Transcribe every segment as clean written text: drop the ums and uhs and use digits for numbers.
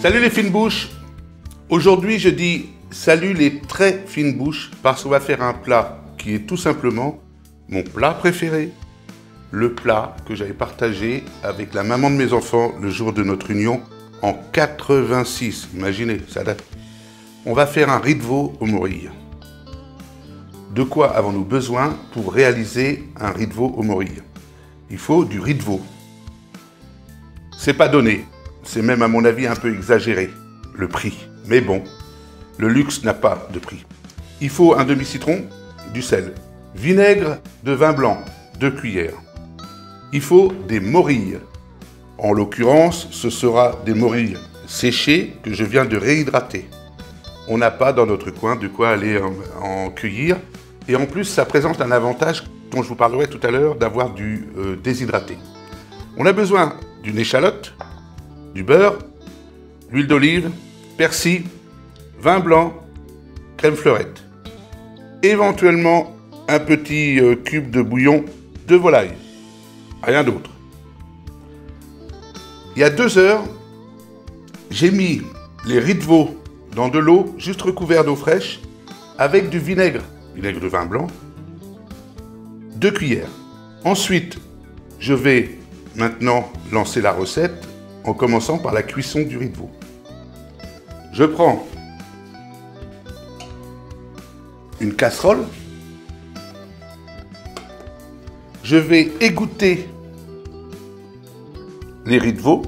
Salut les fines bouches. Aujourd'hui je dis salut les très fines bouches parce qu'on va faire un plat qui est tout simplement mon plat préféré. Le plat que j'avais partagé avec la maman de mes enfants le jour de notre union en 86. Imaginez, ça date. On va faire un riz de veau aux morilles. De quoi avons-nous besoin pour réaliser un riz de veau aux morilles? Il faut du riz de veau. C'est pas donné. C'est même à mon avis un peu exagéré, le prix. Mais bon, le luxe n'a pas de prix. Il faut un demi-citron, du sel, vinaigre de vin blanc, 2 cuillères. Il faut des morilles. En l'occurrence, ce sera des morilles séchées que je viens de réhydrater. On n'a pas dans notre coin de quoi aller en cueillir. Et en plus, ça présente un avantage dont je vous parlerai tout à l'heure, d'avoir du déshydraté. On a besoin d'une échalote, du beurre, l'huile d'olive, persil, vin blanc, crème fleurette. Éventuellement, un petit cube de bouillon de volaille. Rien d'autre. Il y a 2 heures, j'ai mis les riz de veau dans de l'eau, juste recouvert d'eau fraîche, avec du vinaigre, vinaigre de vin blanc, 2 cuillères. Ensuite, je vais maintenant lancer la recette en commençant par la cuisson du riz de veau. Je prends une casserole. Je vais égoutter les riz de veau.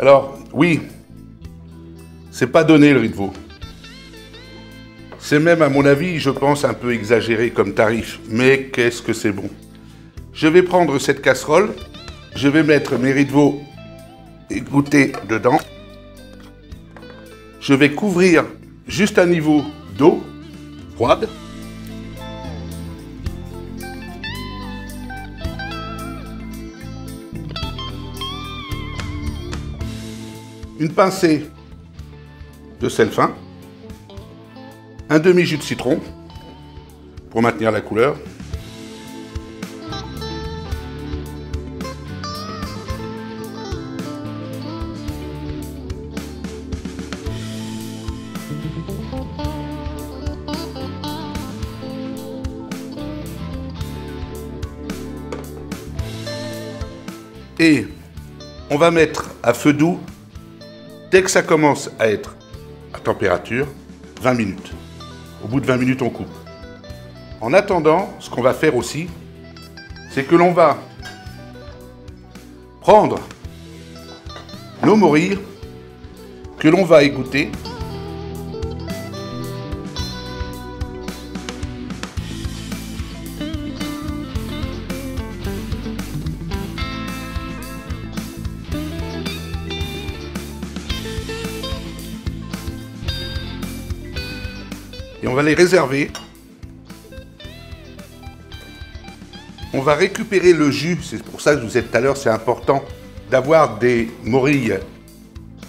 Alors, oui, c'est pas donné le riz de veau. C'est même, à mon avis, je pense, un peu exagéré comme tarif. Mais qu'est-ce que c'est bon! Je vais prendre cette casserole, je vais mettre mes riz de veau égouttés dedans. Je vais couvrir juste à niveau d'eau froide. Une pincée de sel fin. Un demi-jus de citron pour maintenir la couleur. Et on va mettre à feu doux dès que ça commence à être à température, 20 minutes. Au bout de 20 minutes, on coupe. En attendant, ce qu'on va faire aussi, c'est que l'on va prendre nos morilles que l'on va égoutter. Et on va les réserver. On va récupérer le jus. C'est pour ça que je vous ai dit tout à l'heure, c'est important d'avoir des morilles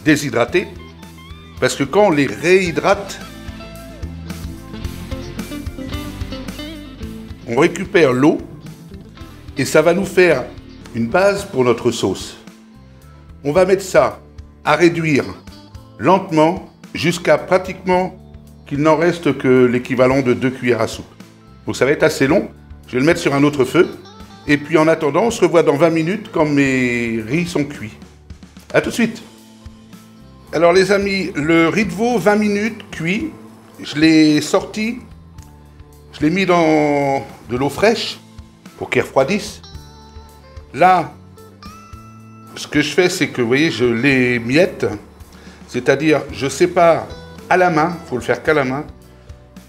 déshydratées. Parce que quand on les réhydrate, on récupère l'eau et ça va nous faire une base pour notre sauce. On va mettre ça à réduire lentement jusqu'à pratiquement qu'il n'en reste que l'équivalent de 2 cuillères à soupe. Donc ça va être assez long. Je vais le mettre sur un autre feu. Et puis en attendant, on se revoit dans 20 minutes quand mes riz sont cuits. A tout de suite. Alors les amis, le riz de veau 20 minutes cuit. Je l'ai sorti. Je l'ai mis dans de l'eau fraîche pour qu'il refroidisse. Là, ce que je fais, c'est que vous voyez, je l'émiette. C'est-à-dire, je sépare à la main, il faut le faire qu'à la main,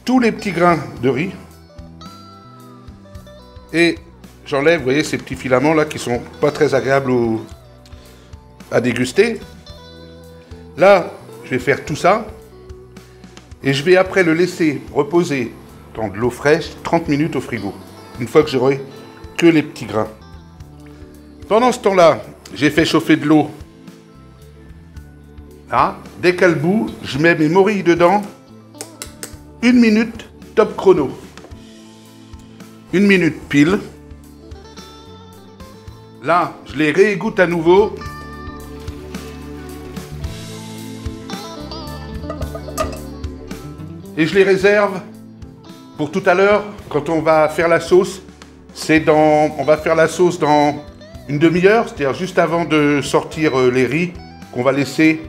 tous les petits grains de riz. Et j'enlève, vous voyez, ces petits filaments là qui sont pas très agréables à déguster. Là, je vais faire tout ça et je vais après le laisser reposer dans de l'eau fraîche 30 minutes au frigo, une fois que j'aurai que les petits grains. Pendant ce temps-là, j'ai fait chauffer de l'eau. Ah, dès qu'elle bout, je mets mes morilles dedans. 1 minute, top chrono. 1 minute pile. Là, je les réégoutte à nouveau. Et je les réserve pour tout à l'heure, quand on va faire la sauce. On va faire la sauce dans une demi-heure, c'est-à-dire juste avant de sortir les riz, qu'on va laisser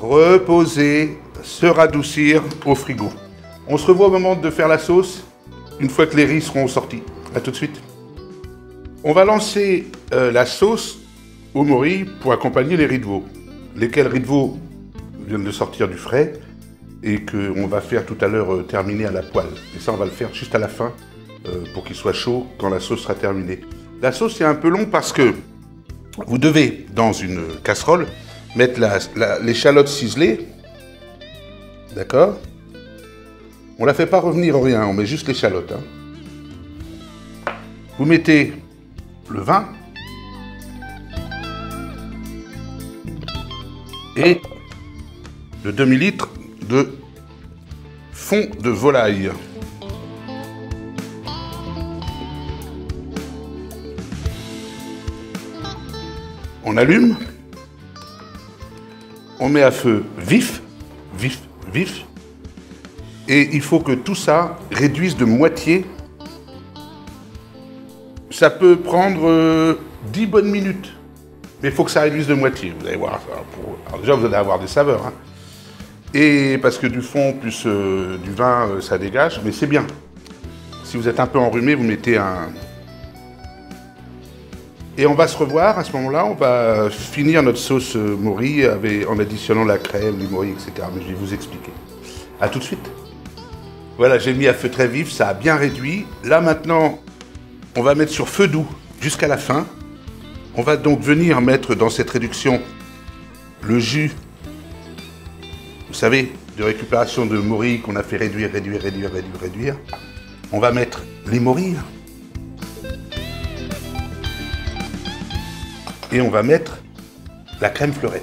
reposer, se radoucir au frigo. On se revoit au moment de faire la sauce, une fois que les riz seront sortis. A tout de suite. On va lancer la sauce au mori pour accompagner les riz de veau, lesquels riz de veau viennent de sortir du frais et qu'on va faire tout à l'heure terminer à la poêle. Et ça, on va le faire juste à la fin pour qu'il soit chaud quand la sauce sera terminée. La sauce, c'est un peu long parce que vous devez, dans une casserole, mettre l'échalote ciselée, d'accord? On ne la fait pas revenir en rien, on met juste l'échalote. Hein. Vous mettez le vin et le demi-litre de fond de volaille. On allume, on met à feu vif, et il faut que tout ça réduise de moitié. Ça peut prendre 10 bonnes minutes, mais il faut que ça réduise de moitié. Vous allez voir, alors déjà vous allez avoir des saveurs, hein. Et parce que du fond plus du vin, ça dégage, mais c'est bien. Si vous êtes un peu enrhumé, vous mettez un... Et on va se revoir, à ce moment-là, on va finir notre sauce mori en additionnant la crème, les moris, etc. Mais je vais vous expliquer. À tout de suite. Voilà, j'ai mis à feu très vif, ça a bien réduit. Là, maintenant, on va mettre sur feu doux jusqu'à la fin. On va donc venir mettre dans cette réduction le jus, vous savez, de récupération de mori qu'on a fait réduire. On va mettre les moris. Et on va mettre la crème fleurette.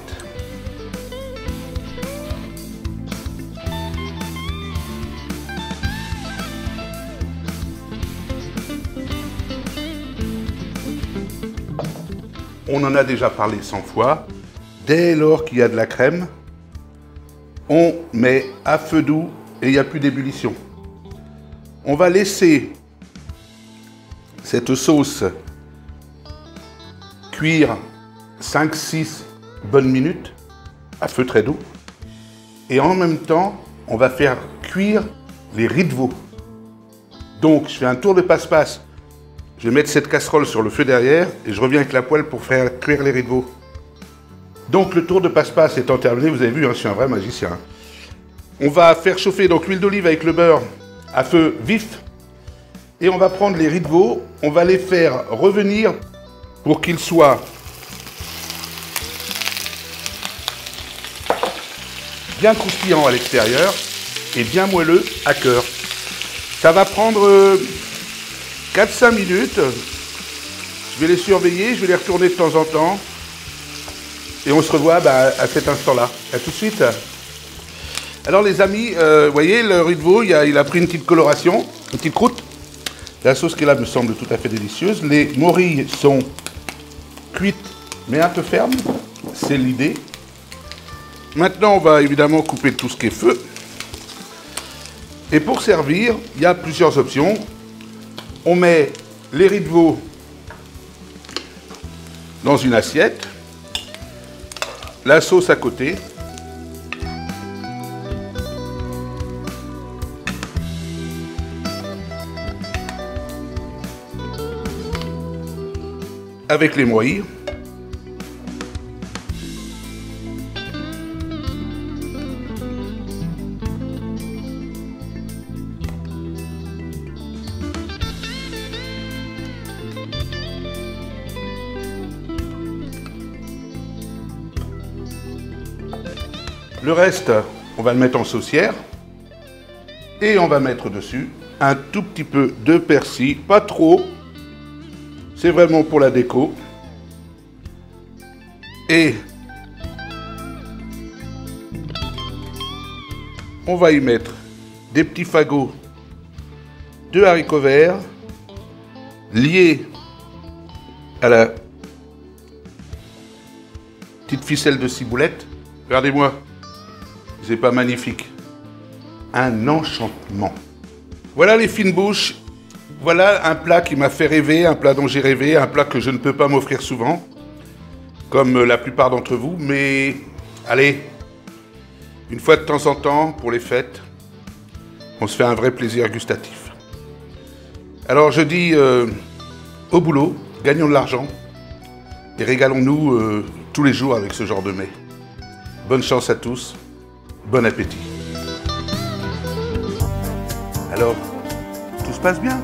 On en a déjà parlé 100 fois. Dès lors qu'il y a de la crème, on met à feu doux et il n'y a plus d'ébullition. On va laisser cette sauce cuire 5-6 bonnes minutes à feu très doux, et en même temps on va faire cuire les riz de veau. Donc je fais un tour de passe-passe, je vais mettre cette casserole sur le feu derrière et je reviens avec la poêle pour faire cuire les riz de veau. Donc le tour de passe-passe étant terminé, vous avez vu, hein, je suis un vrai magicien. On va faire chauffer donc l'huile d'olive avec le beurre à feu vif et on va prendre les riz de veau, on va les faire revenir pour qu'ils soient bien croustillants à l'extérieur et bien moelleux à cœur. Ça va prendre 4-5 minutes. Je vais les surveiller, je vais les retourner de temps en temps. Et on se revoit à cet instant-là. À tout de suite. Alors les amis, vous voyez, le riz de veau, il a pris une petite coloration, une petite croûte. La sauce qui est là me semble tout à fait délicieuse. Les morilles sont cuites mais un peu fermes, c'est l'idée. Maintenant on va évidemment couper tout ce qui est feu. Et pour servir, il y a plusieurs options. On met les riz de veau dans une assiette, la sauce à côté. Avec les morilles. Le reste, on va le mettre en saucière et on va mettre dessus un tout petit peu de persil, pas trop. C'est vraiment pour la déco. Et on va y mettre des petits fagots de haricots verts liés à la Petite ficelle de ciboulette. Regardez-moi. C'est pas magnifique. Un enchantement. Voilà les fines bouches. Voilà un plat qui m'a fait rêver, un plat dont j'ai rêvé, un plat que je ne peux pas m'offrir souvent, comme la plupart d'entre vous, mais allez, une fois de temps en temps, pour les fêtes, on se fait un vrai plaisir gustatif. Alors je dis, au boulot, gagnons de l'argent et régalons-nous tous les jours avec ce genre de mets. Bonne chance à tous, bon appétit. Alors, tout se passe bien ?